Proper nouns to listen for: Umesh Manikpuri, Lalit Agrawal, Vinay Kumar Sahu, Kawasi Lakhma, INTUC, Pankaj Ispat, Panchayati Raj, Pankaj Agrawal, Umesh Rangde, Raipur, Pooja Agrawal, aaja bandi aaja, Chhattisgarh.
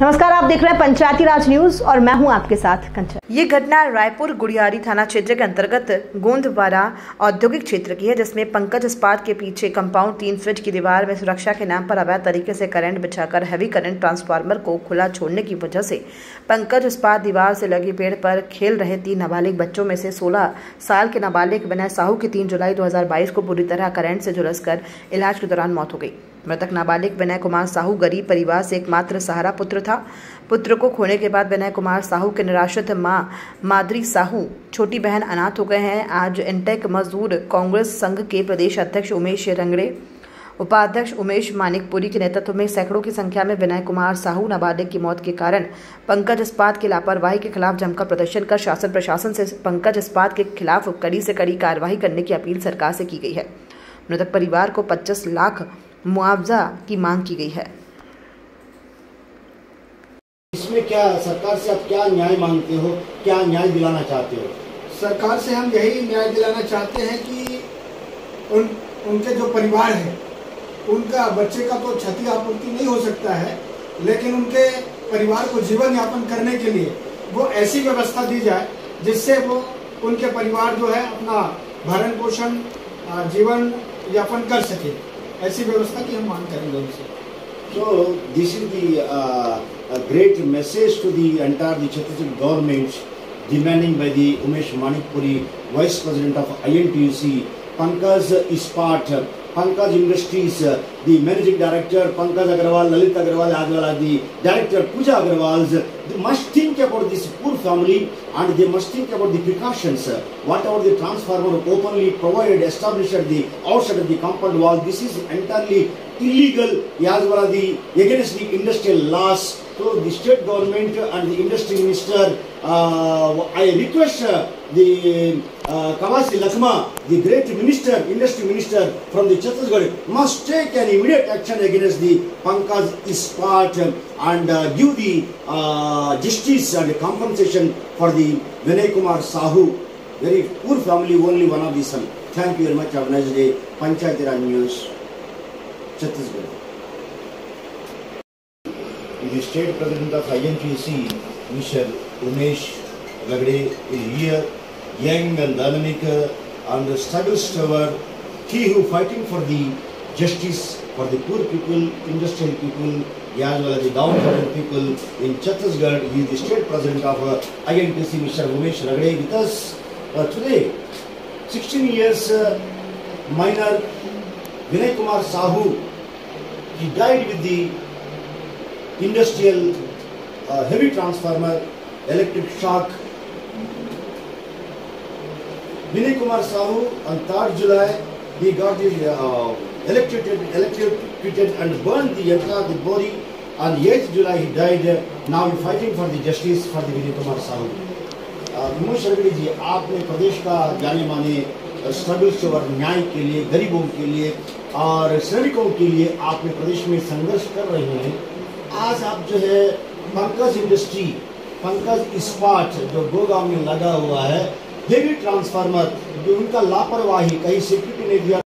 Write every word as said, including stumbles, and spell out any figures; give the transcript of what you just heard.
नमस्कार, आप देख रहे हैं पंचायती राज न्यूज और मैं हूं आपके साथ कंचन। ये घटना रायपुर गुड़ियारी थाना क्षेत्र के अंतर्गत गोंदवारा औद्योगिक क्षेत्र की है, जिसमें पंकज इस्पात के पीछे कंपाउंड तीन फीट की दीवार में सुरक्षा के नाम पर अवैध तरीके से करंट बिछाकर हैवी करंट ट्रांसफार्मर को खुला छोड़ने की वजह से पंकज इस्पात दीवार से लगी पेड़ पर खेल रहे तीन नाबालिग बच्चों में से सोलह साल के नाबालिग विनय साहू की तीन जुलाई दो हजार बाईस को बुरी तरह करंट से झुलसकर इलाज के दौरान मौत हो गई। मृतक नाबालिग विनय कुमार साहू गरीब परिवार से एकमात्र सहारा पुत्र था। पुत्र को खोने के बाद विनय कुमार साहू के निराश्रित मां माद्री साहू, छोटी बहन अनाथ हो गए हैं। आज इनटेक मजदूर कांग्रेस संघ के प्रदेश अध्यक्ष उमेश रंगड़े, उपाध्यक्ष उमेश मानिकपुरी के नेतृत्व में सैकड़ों की संख्या में विनय कुमार साहू नाबालिग की मौत के कारण पंकज इस्पात की लापरवाही के खिलाफ जमकर प्रदर्शन कर शासन प्रशासन से पंकज इस्पात के खिलाफ कड़ी से कड़ी कार्रवाई करने की अपील सरकार से की गई है। मृतक परिवार को पच्चीस लाख मुआवजा की मांग की गई है। इसमें क्या सरकार से आप क्या न्याय मांगते हो, क्या न्याय दिलाना चाहते हो? सरकार से हम यही न्याय दिलाना चाहते हैं कि उन उनके जो परिवार है, उनका बच्चे का तो क्षति आपूर्ति नहीं हो सकता है, लेकिन उनके परिवार को जीवन यापन करने के लिए वो ऐसी व्यवस्था दी जाए जिससे वो उनके परिवार जो है अपना भरण पोषण जीवन यापन कर सके। ऐसी व्यवस्था की हम मांग करेंगे उनसे। तो this is the great message to the entire the Chhattisgarh government demanding by the Umesh Manikpuri, vice president of I N T U C, Pankaj Ispat, Pankaj Industries, the managing director Pankaj Agrawal, Lalit Agrawal, Agrawal, the director Pooja Agrawal, they must think about this poor family and they must think about the precautions. Whatever the transformer openly provided, established at the outside of the compound wall, this is entirely illegal as well as the against the industrial laws. So the state government and the industry minister, uh, I request uh, the uh, Kawasi Lakhma, the great minister, industry minister from the Chhattisgarh, must take an immediate action against the Pankaj Ispat and uh, give the uh, justice and compensation for the Vinay Kumar Sahu, very poor family, only one of the son. Thank you very much. Have a nice day. Panchayati Raj News, Chhattisgarh. The state president of I N T U C, Mister Umesh Rangde, is here, young and dynamic, and the struggle stirrer, he who fighting for the justice for the poor people, industrial people, as well as the downtrodden people in Chhattisgarh. He is the state president of I N T U C, Mister Umesh Rangde, with us uh, today. sixteen years uh, minor Vinay Kumar Sahu, he died with the industrial uh, heavy transformer electric shock. Vinay Kumar Sahu on third July he got the uh, electrocuted, electrocuted and burned the entire the body. On eighth July he died. Now we fighting for the justice for the Vinay Kumar Sahu. Umesh Rangde ji, आपने प्रदेश का जाने माने struggles और न्याय के लिए, गरीबों के लिए और श्रमिकों के लिए आपने प्रदेश में संघर्ष कर रहे हैं। आज आप जो है पंकज इंडस्ट्री, पंकज इस्पात जो गोगांव में लगा हुआ है, हेवी ट्रांसफार्मर जो उनका लापरवाही, कहीं सिक्योरिटी नहीं दिया।